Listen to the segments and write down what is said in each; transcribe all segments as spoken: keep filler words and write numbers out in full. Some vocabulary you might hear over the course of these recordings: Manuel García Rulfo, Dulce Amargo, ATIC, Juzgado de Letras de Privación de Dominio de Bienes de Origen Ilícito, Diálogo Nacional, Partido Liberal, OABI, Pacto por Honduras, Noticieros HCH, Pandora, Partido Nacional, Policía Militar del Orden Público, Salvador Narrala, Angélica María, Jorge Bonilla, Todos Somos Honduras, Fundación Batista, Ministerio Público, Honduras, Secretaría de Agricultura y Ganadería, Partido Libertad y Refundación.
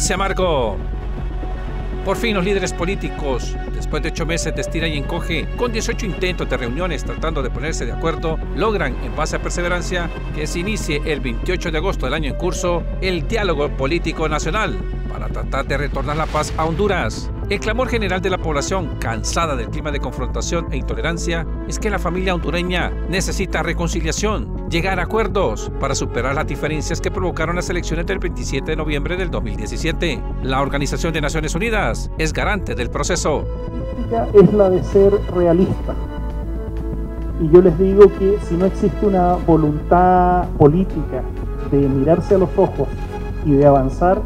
dulce amargo. Por fin los líderes políticos, después de ocho meses de estira y encoge, con dieciocho intentos de reuniones tratando de ponerse de acuerdo, logran, en base a perseverancia, que se inicie el veintiocho de agosto del año en curso el diálogo político nacional para tratar de retornar la paz a Honduras. El clamor general de la población, cansada del clima de confrontación e intolerancia, es que la familia hondureña necesita reconciliación, llegar a acuerdos para superar las diferencias que provocaron las elecciones del veintisiete de noviembre del dos mil diecisiete. La Organización de Naciones Unidas es garante del proceso. La política es la de ser realista. Y yo les digo que si no existe una voluntad política de mirarse a los ojos y de avanzar,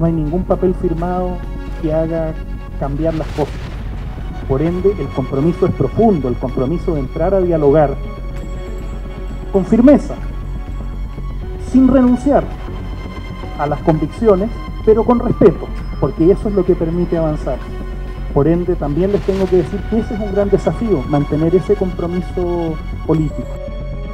no hay ningún papel firmado que haga cambiar las cosas. Por ende, el compromiso es profundo, el compromiso de entrar a dialogar con firmeza, sin renunciar a las convicciones, pero con respeto, porque eso es lo que permite avanzar. Por ende, también les tengo que decir que ese es un gran desafío, mantener ese compromiso político.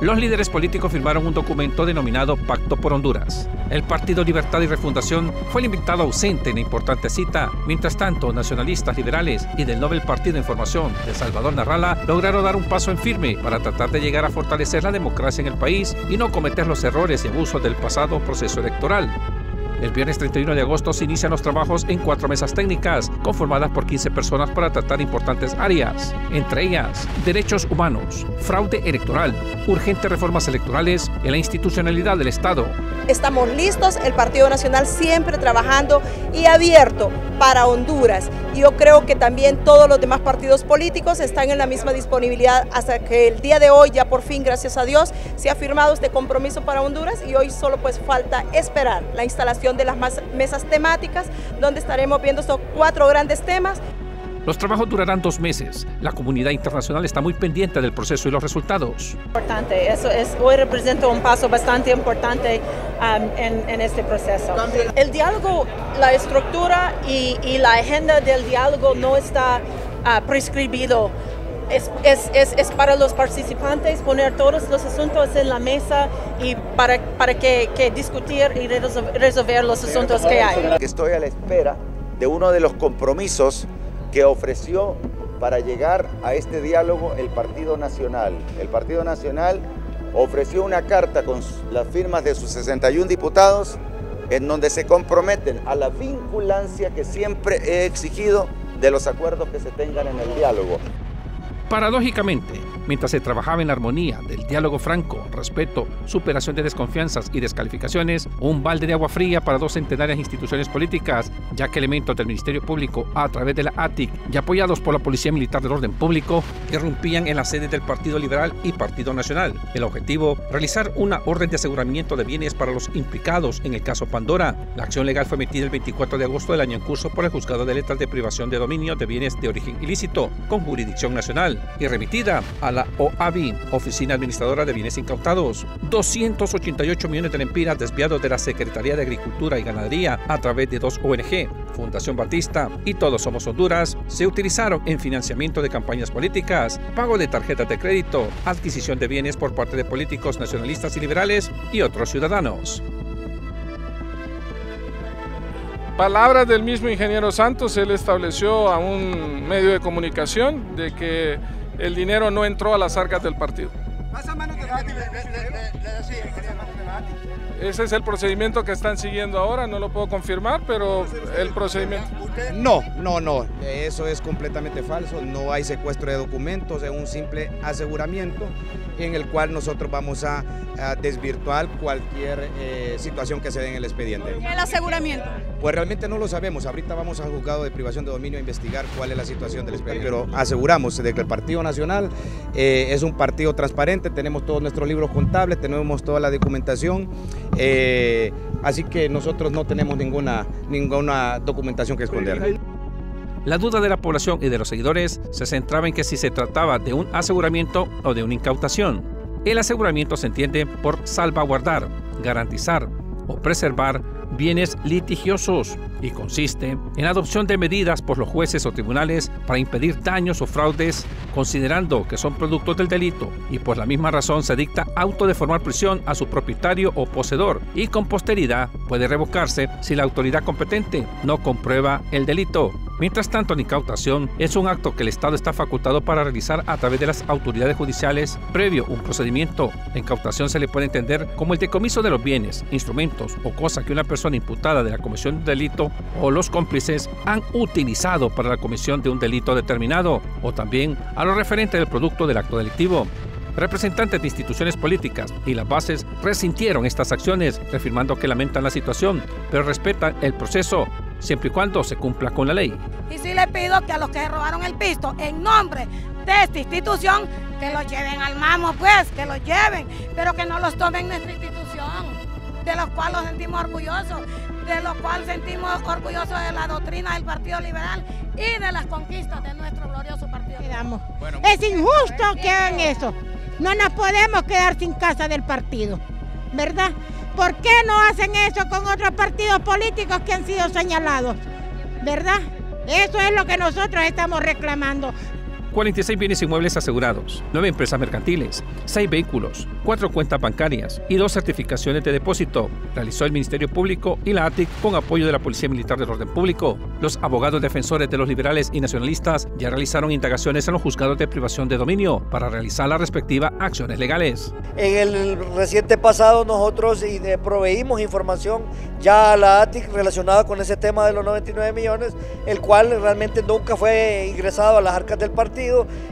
Los líderes políticos firmaron un documento denominado Pacto por Honduras. El Partido Libertad y Refundación fue el invitado ausente en la importante cita. Mientras tanto, nacionalistas liberales y del Nobel Partido en Formación de Salvador Narrala lograron dar un paso en firme para tratar de llegar a fortalecer la democracia en el país y no cometer los errores y abusos del pasado proceso electoral. El viernes treinta y uno de agosto se inician los trabajos en cuatro mesas técnicas, conformadas por quince personas para tratar importantes áreas, entre ellas derechos humanos, fraude electoral, urgentes reformas electorales y la institucionalidad del Estado. Estamos listos, el Partido Nacional siempre trabajando y abierto para Honduras. Yo creo que también todos los demás partidos políticos están en la misma disponibilidad hasta que el día de hoy, ya por fin, gracias a Dios, se ha firmado este compromiso para Honduras y hoy solo pues falta esperar la instalación de las mesas temáticas, donde estaremos viendo estos cuatro grandes temas. Los trabajos durarán dos meses. La comunidad internacional está muy pendiente del proceso y los resultados. Importante, eso es, hoy representa un paso bastante importante um, en, en este proceso. El diálogo, la estructura y, y la agenda del diálogo no está uh, prescribido. Es, es, es, es para los participantes poner todos los asuntos en la mesa y para, para que, que discutir y resolver los asuntos que hay. Estoy a la espera de uno de los compromisos que ofreció para llegar a este diálogo el Partido Nacional. El Partido Nacional ofreció una carta con las firmas de sus sesenta y uno diputados en donde se comprometen a la vinculancia que siempre he exigido de los acuerdos que se tengan en el diálogo. Paradójicamente, mientras se trabajaba en la armonía del diálogo franco, respeto, superación de desconfianzas y descalificaciones, un balde de agua fría para dos centenarias instituciones políticas, ya que elementos del Ministerio Público a través de la A T I C y apoyados por la Policía Militar del Orden Público, irrumpían en las sedes del Partido Liberal y Partido Nacional. El objetivo, realizar una orden de aseguramiento de bienes para los implicados en el caso Pandora. La acción legal fue emitida el veinticuatro de agosto del año en curso por el Juzgado de Letras de Privación de Dominio de Bienes de Origen Ilícito, con jurisdicción nacional, y remitida a la O A B I, Oficina Administradora de Bienes Incautados. doscientos ochenta y ocho millones de lempiras desviados de la Secretaría de Agricultura y Ganadería a través de dos O N G, Fundación Batista y Todos Somos Honduras, se utilizaron en financiamiento de campañas políticas, pago de tarjetas de crédito, adquisición de bienes por parte de políticos nacionalistas y liberales y otros ciudadanos. Palabras del mismo ingeniero Santos, él estableció a un medio de comunicación de que el dinero no entró a las arcas del partido. Ese es el procedimiento que están siguiendo ahora, no lo puedo confirmar, pero el procedimiento... No, no, no, eso es completamente falso, no hay secuestro de documentos, es un simple aseguramiento en el cual nosotros vamos a, a desvirtuar cualquier eh, situación que se dé en el expediente. ¿El aseguramiento? Pues realmente no lo sabemos, ahorita vamos al juzgado de privación de dominio a investigar cuál es la situación del expediente, pero aseguramos de que el Partido Nacional eh, es un partido transparente, tenemos todos nuestros libros contables, tenemos toda la documentación, eh, así que nosotros no tenemos ninguna, ninguna documentación que esconder. La duda de la población y de los seguidores se centraba en que si se trataba de un aseguramiento o de una incautación. El aseguramiento se entiende por salvaguardar, garantizar, o preservar bienes litigiosos y consiste en la adopción de medidas por los jueces o tribunales para impedir daños o fraudes considerando que son productos del delito y por la misma razón se dicta auto de formar prisión a su propietario o poseedor y con posterioridad puede revocarse si la autoridad competente no comprueba el delito. Mientras tanto, la incautación es un acto que el Estado está facultado para realizar a través de las autoridades judiciales previo a un procedimiento. La incautación se le puede entender como el decomiso de los bienes, instrumentos o cosas que una persona imputada de la comisión de delito o los cómplices han utilizado para la comisión de un delito determinado o también a lo referente del producto del acto delictivo. Representantes de instituciones políticas y las bases resintieron estas acciones, reafirmando que lamentan la situación, pero respetan el proceso, siempre y cuando se cumpla con la ley. Y sí le pido que a los que se robaron el pisto, en nombre de esta institución, que los lleven al mamo, pues, que los lleven, pero que no los tomen nuestra institución, de los cuales nos sentimos orgullosos, de los cuales sentimos orgullosos de la doctrina del Partido Liberal y de las conquistas de nuestro glorioso partido. Bueno, es injusto que hagan eso. No nos podemos quedar sin casa del partido, ¿verdad? ¿Por qué no hacen eso con otros partidos políticos que han sido señalados? ¿Verdad? Eso es lo que nosotros estamos reclamando. cuarenta y seis bienes inmuebles asegurados, nueve empresas mercantiles, seis vehículos, cuatro cuentas bancarias y dos certificaciones de depósito. Realizó el Ministerio Público y la A T I C con apoyo de la Policía Militar del Orden Público. Los abogados defensores de los liberales y nacionalistas ya realizaron indagaciones en los juzgados de privación de dominio para realizar las respectivas acciones legales. En el reciente pasado nosotros proveímos información ya a la A T I C relacionada con ese tema de los noventa y nueve millones, el cual realmente nunca fue ingresado a las arcas del partido.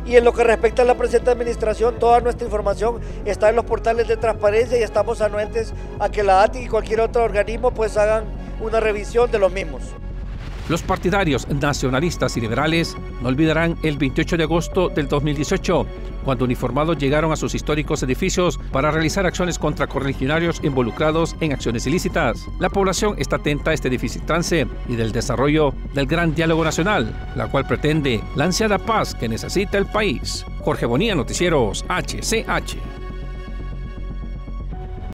Y en lo que respecta a la presente administración, toda nuestra información está en los portales de transparencia y estamos anuentes a que la A T I C y cualquier otro organismo pues hagan una revisión de los mismos. Los partidarios nacionalistas y liberales no olvidarán el veintiocho de agosto del dos mil dieciocho, cuando uniformados llegaron a sus históricos edificios para realizar acciones contra correligionarios involucrados en acciones ilícitas. La población está atenta a este difícil trance y del desarrollo del Gran Diálogo Nacional, la cual pretende la ansiada paz que necesita el país. Jorge Bonilla, Noticieros H C H.